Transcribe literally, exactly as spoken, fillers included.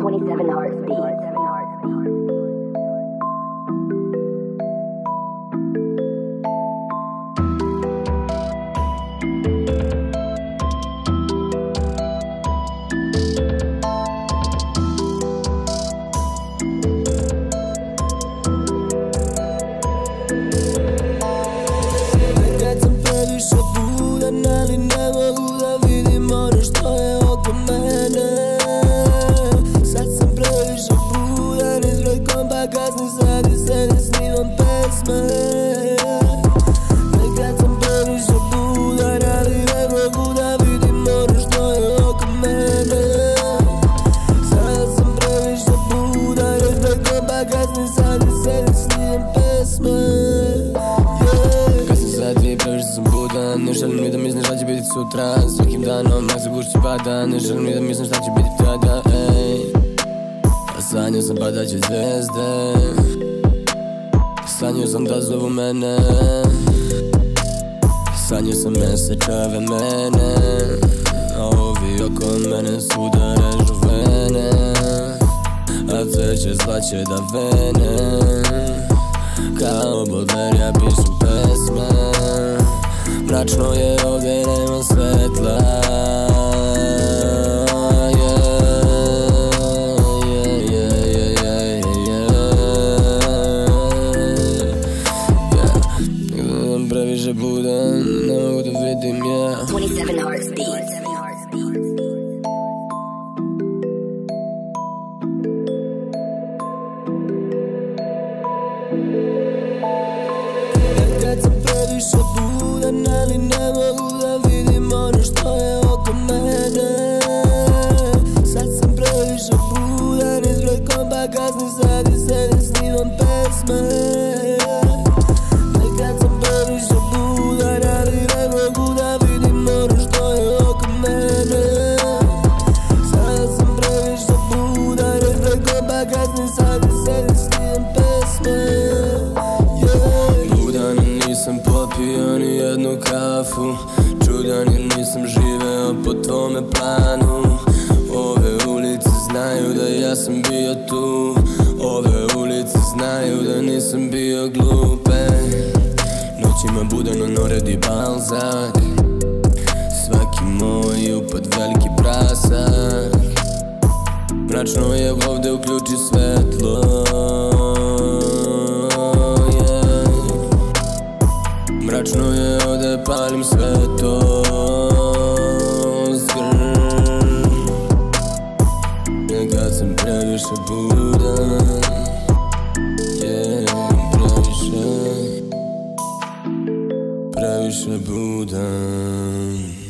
twenty-seven hearts beat. Ali ne mogu da vidim ono što je oko mene. Sad sam previše budan, izgledkom pa kasnim, sad i sede snimam pesme. Nekad sam previše budan, ali ne mogu da vidim ono što je oko mene. Sad sam previše budan, izgledkom pa kasnim, sad i sede snimam pesme. Ne želim ni da mislim šta će biti sutra. Svakim danom mrak se gušće pada. Ne želim ni da mislim šta će biti tada. Sanjao sam padat će zvezde, sanjao sam da zovu mene, sanjao sam mesečeve mene, a ovi oko mene svuda režu vene, a cveće zlaće da vene, kao Budan pišu pesme. Mračno je ovdje, nema svetla. Nekada sam previše budan, ne mogu da vidim ja. dvadeset sedam hearts beat. Nekada sam previše budan, ali ne mogu da vidim ono što je oko mene. Sad sam previše budan, izgledkom pa kasnim, sad i sede snimam pesme. Nekad sam previše budan, ali ne mogu da vidim ono što je oko mene. Sad sam previše budan, izgledkom pa kasnim, sad i sede snimam pesme. Nisam popio ni jednu kafu, čudan jer nisam živeo po tvome planu. Ove ulice znaju da ja sam bio tu, ove ulice znaju da nisam bio glupe. Noćima budano noredi balzak, svaki moj upad veliki prasak. Mračno je ovde, uključi svetlo. Mračno je ovde, palim sve to zgrn. Nekad sam previše budan, yeah, previše, previše budan.